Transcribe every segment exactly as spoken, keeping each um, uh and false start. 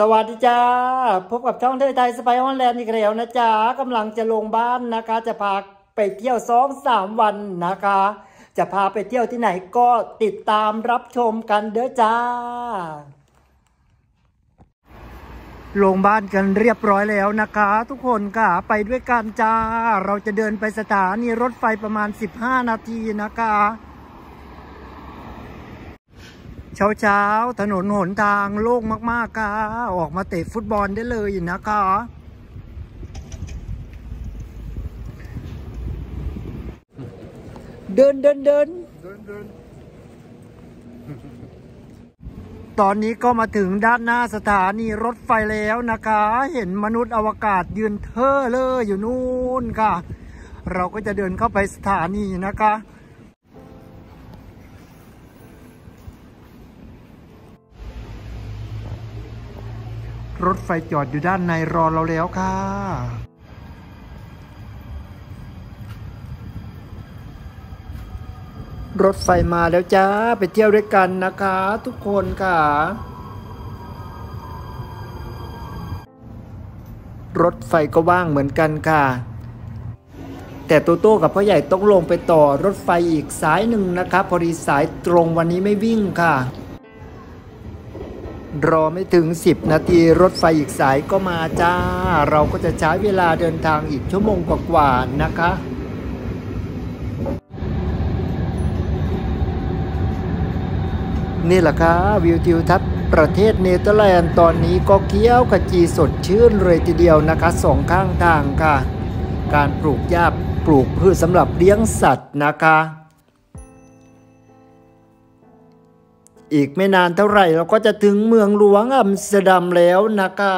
สวัสดีจ้าพบกับช่องเที่ยวไทยสไปฮอนแลนด์อีกแล้วนะจ๊ะกำลังจะลงบ้านนะคะจะพาไปเที่ยวสองสามวันนะคะจะพาไปเที่ยวที่ไหนก็ติดตามรับชมกันเด้อจ้าลงบ้านกันเรียบร้อยแล้วนะคะทุกคนค่ะไปด้วยกันจ้าเราจะเดินไปสถานีรถไฟประมาณสิบห้านาทีนะคะเช้าเช้าถนนหนทางโล่งมากๆค่ะออกมาเตะฟุตบอลได้เลยนะคะเดินเดินเดินตอนนี้ก็มาถึงด้านหน้าสถานีรถไฟแล้วนะคะเห็นมนุษย์อวกาศยืนเท่อเลยอยู่นู่นค่ะเราก็จะเดินเข้าไปสถานีนะคะรถไฟจอดอยู่ด้านในรอเราแล้วค่ะรถไฟมาแล้วจ้าไปเที่ยวด้วยกันนะคะทุกคนค่ะรถไฟก็ว่างเหมือนกันค่ะแต่โตโต้กับพ่อใหญ่ต้องลงไปต่อรถไฟอีกสายหนึ่งนะคะพอดีสายตรงวันนี้ไม่วิ่งค่ะรอไม่ถึงสิบนาทีรถไฟอีกสายก็มาจ้าเราก็จะใช้เวลาเดินทางอีกชั่วโมงกว่าๆนะคะนี่แหละค่ะวิวทิวทัศน์ประเทศเนเธอร์แลนด์ตอนนี้ก็เขียวขจีสดชื่นเลยทีเดียวนะคะสองข้างทางค่ะการปลูกหญ้าปลูกพืชสำหรับเลี้ยงสัตว์นะคะอีกไม่นานเท่าไหร่เราก็จะถึงเมืองหลวงอัมสเตอร์ดัมแล้วนะคะ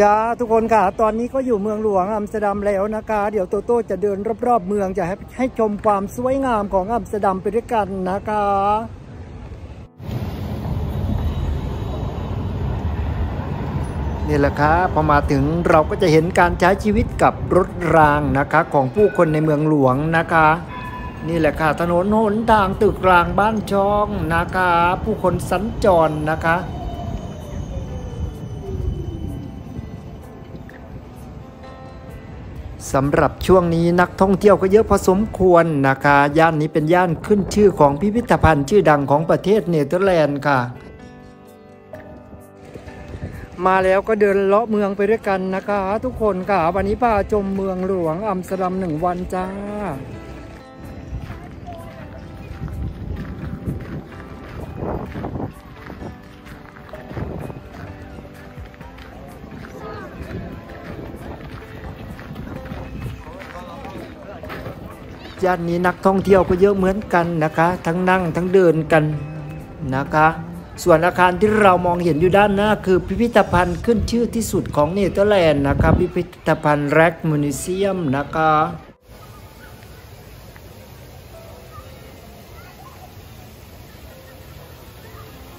จ้าทุกคนค่ะตอนนี้ก็อยู่เมืองหลวงอัมสเตอร์ดัมแล้วนะคะเดี๋ยวโตโต้จะเดินรอบๆเมืองจะให้ให้ชมความสวยงามของอัมสเตอร์ดัมไปด้วยกันนะคะนี่แหละครับพอมาถึงเราก็จะเห็นการใช้ชีวิตกับรถรางนะคะของผู้คนในเมืองหลวงนะคะนี่แหละค่ะถนนหนทางตึกรางบ้านช่องนะคะผู้คนสัญจรนะคะสำหรับช่วงนี้นักท่องเที่ยวก็เยอะพอสมควรนะคะย่านนี้เป็นย่านขึ้นชื่อของพิพิธภัณฑ์ชื่อดังของประเทศเนเธอร์แลนด์ค่ะมาแล้วก็เดินเลาะเมืองไปด้วยกันนะคะทุกคนค่ะวันนี้พาชมเมืองหลวงอัมสเตอร์ดัมหนึ่งวันจ้าย่านนี้นักท่องเที่ยวก็เยอะเหมือนกันนะคะทั้งนั่งทั้งเดินกันนะคะส่วนอาคารที่เรามองเห็นอยู่ด้านหน้าคือพิพิธภัณฑ์ขึ้นชื่อที่สุดของเนเธอร์แลนด์นะคะพิพิธภัณฑ์แร็กมิวเซียมนะคะ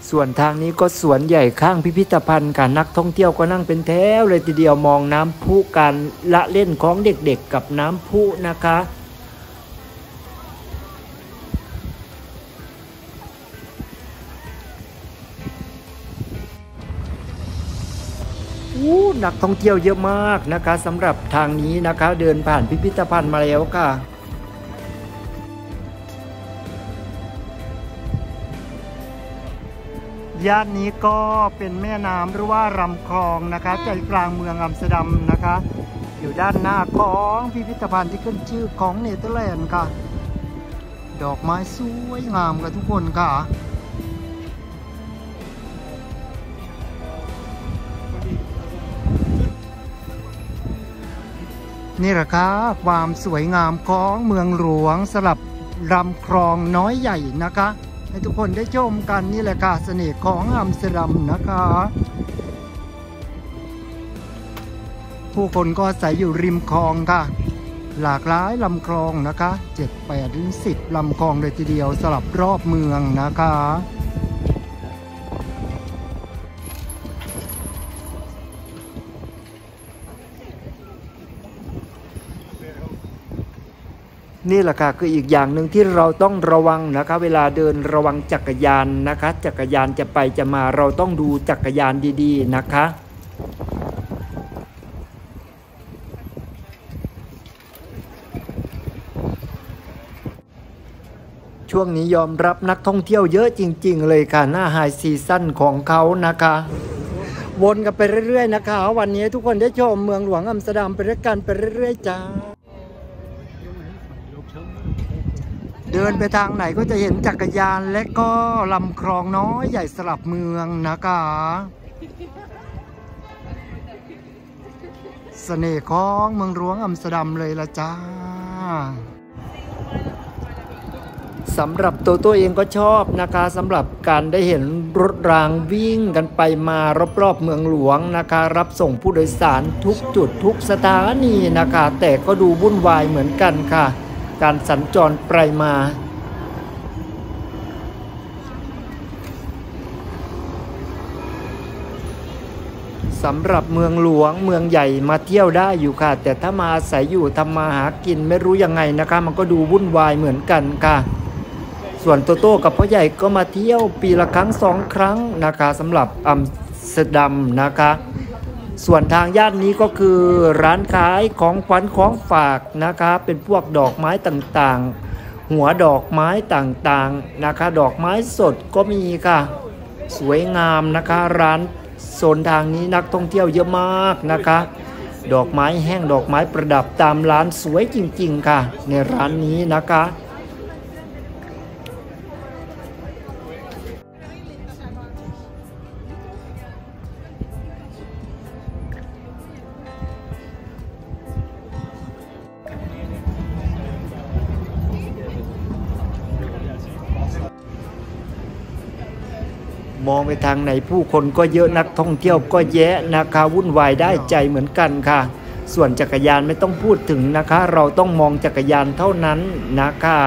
ส่วนทางนี้ก็สวนใหญ่ข้างพิพิธภัณฑ์ค่ะนักท่องเที่ยวก็นั่งเป็นแถวเลยทีเดียวมองน้ำพุการละเล่นของเด็กๆกับน้ำพุนะคะนักท่องเที่ยวเยอะมากนะคะสำหรับทางนี้นะคะเดินผ่านพิพิธภัณฑ์มาแล้วค่ะย่านนี้ก็เป็นแม่น้ำหรือว่าลำคลองนะคะใจกลางเมืองอัมสเตอร์ดัมนะคะอยู่ด้านหน้าของพิพิธภัณฑ์ที่ขึ้นชื่อของเนเธอร์แลนด์ค่ะดอกไม้สวยงามค่ะทุกคนค่ะ นี่แหละครับความสวยงามของเมืองหลวงสลับลำคลองน้อยใหญ่นะคะให้ทุกคนได้ชมกันนี่แหละค่ะเสน่ห์ของอัมสเตอร์ดัมนะคะผู้คนก็อาศัยอยู่ริมคลองค่ะหลากหลายลำคลองนะคะเจ็ด แปด ถึง สิบลำคลองเลยทีเดียวสลับรอบเมืองนะคะนี่แหละค่ะคืออีกอย่างหนึ่งที่เราต้องระวังนะคะเวลาเดินระวังจักรยานนะคะจักรยานจะไปจะมาเราต้องดูจักรยานดีๆนะคะช่วงนี้ยอมรับนักท่องเที่ยวเยอะจริงๆเลยค่ะหน้าไฮซีซั่นของเขานะคะวนกันไปเรื่อยๆนะคะวันนี้ทุกคนได้ชมเมืองหลวงอัมสเตอร์ดัมไปด้วยกันไปเรื่อยๆจ้าเดินไปทางไหนก็จะเห็นจักรยานและก็ลำคลองน้อยใหญ่สลับเมืองนะคะเสน่ห์ของเมืองหลวงอัมสเตอร์ดัมเลยละจ้าสำหรับตัวตัวเองก็ชอบนะคะสำหรับการได้เห็นรถรางวิ่งกันไปมารอบๆเมืองหลวงนะคะรับส่งผู้โดยสารทุกจุดทุกสถานีนะคะแต่ก็ดูวุ่นวายเหมือนกันค่ะการสัญจรไปมาสำหรับเมืองหลวงเมืองใหญ่มาเที่ยวได้อยู่ค่ะแต่ถ้ามาอาศัยอยู่ทำมาหากินไม่รู้ยังไงนะคะมันก็ดูวุ่นวายเหมือนกันค่ะส่วนโตโต้กับพ่อใหญ่ก็มาเที่ยวปีละครั้งสองครั้งนะคะสำหรับอัมสเตอร์ดัมนะคะส่วนทางย่านนี้ก็คือร้านขายของขวัญของฝากนะคะเป็นพวกดอกไม้ต่างๆหัวดอกไม้ต่างๆนะคะดอกไม้สดก็มีค่ะสวยงามนะคะร้านโซนทางนี้นักท่องเที่ยวเยอะมากนะคะดอกไม้แห้งดอกไม้ประดับตามร้านสวยจริงๆค่ะในร้านนี้นะคะมองไปทางไหนผู้คนก็เยอะนักท่องเที่ยวก็แยะนะคะวุ่นวายได้ใจเหมือนกันค่ะส่วนจักรยานไม่ต้องพูดถึงนะคะเราต้องมองจักรยานเท่านั้นนะคะ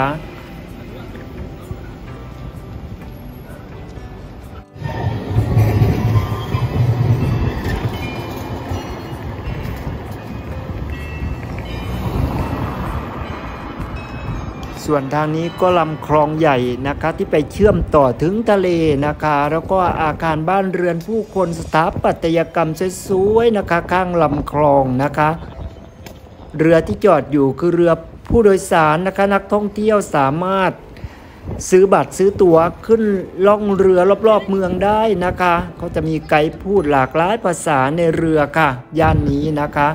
ส่วนทางนี้ก็ลำคลองใหญ่นะคะที่ไปเชื่อมต่อถึงทะเลนะคะแล้วก็อาคารบ้านเรือนผู้คนสถาปัตยกรรมสวยๆนะคะข้างลำคลองนะคะเรือที่จอดอยู่คือเรือผู้โดยสารนะคะนักท่องเที่ยวสามารถซื้อบัตรซื้อตั๋วขึ้นล่องเรือรอบๆเมืองได้นะคะเขาจะมีไกด์พูดหลากหลายภาษาในเรือค่ะย่านนี้นะคะ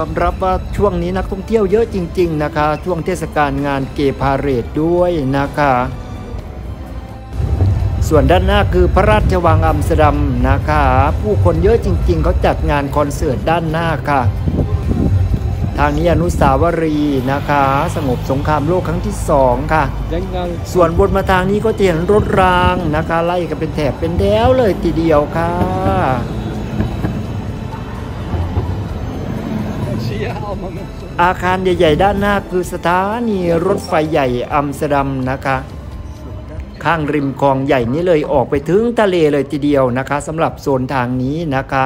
ยอมรับว่าช่วงนี้นักท่องเที่ยวเยอะจริงๆนะคะช่วงเทศกาลงานเกย์พาเหรดด้วยนะคะส่วนด้านหน้าคือพระราชวังอัมสเตอร์ดัมนะคะผู้คนเยอะจริงๆเขาจัดงานคอนเสิร์ตด้านหน้าค่ะทางนี้อนุสาวรีย์นะคะสงบสงครามโลกครั้งที่สองค่ะส่วนบนมาทางนี้ก็จะเห็นรถรางนะคะไล่กันเป็นแถบเป็นแถวเลยทีเดียวค่ะอาคารใหญ่ๆด้านหน้าคือสถานีรถไฟใหญ่อัมสเตอร์ดัมนะคะข้างริมคลองใหญ่นี้เลยออกไปถึงทะเลเลยทีเดียวนะคะสำหรับโซนทางนี้นะคะ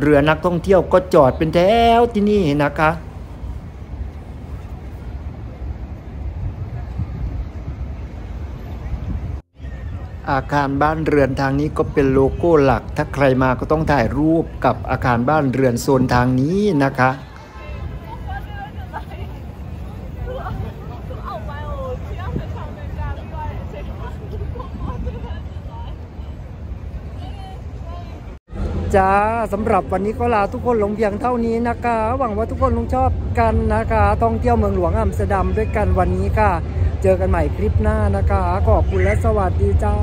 เรือนักท่องเที่ยวก็จอดเป็นแถวที่นี่นะคะ อาคารบ้านเรือนทางนี้ก็เป็นโลโก้หลักถ้าใครมาก็ต้องถ่ายรูปกับอาคารบ้านเรือนโซนทางนี้นะคะจ้าสำหรับวันนี้ก็ลาทุกคนลงเพียงเท่านี้นะคะหวังว่าทุกคนคงชอบกันนะคะท่องเที่ยวเมืองหลวงอัมสเตอร์ดัมด้วยกันวันนี้ค่ะเจอกันใหม่คลิปหน้านะคะขอบคุณและสวัสดีจ้า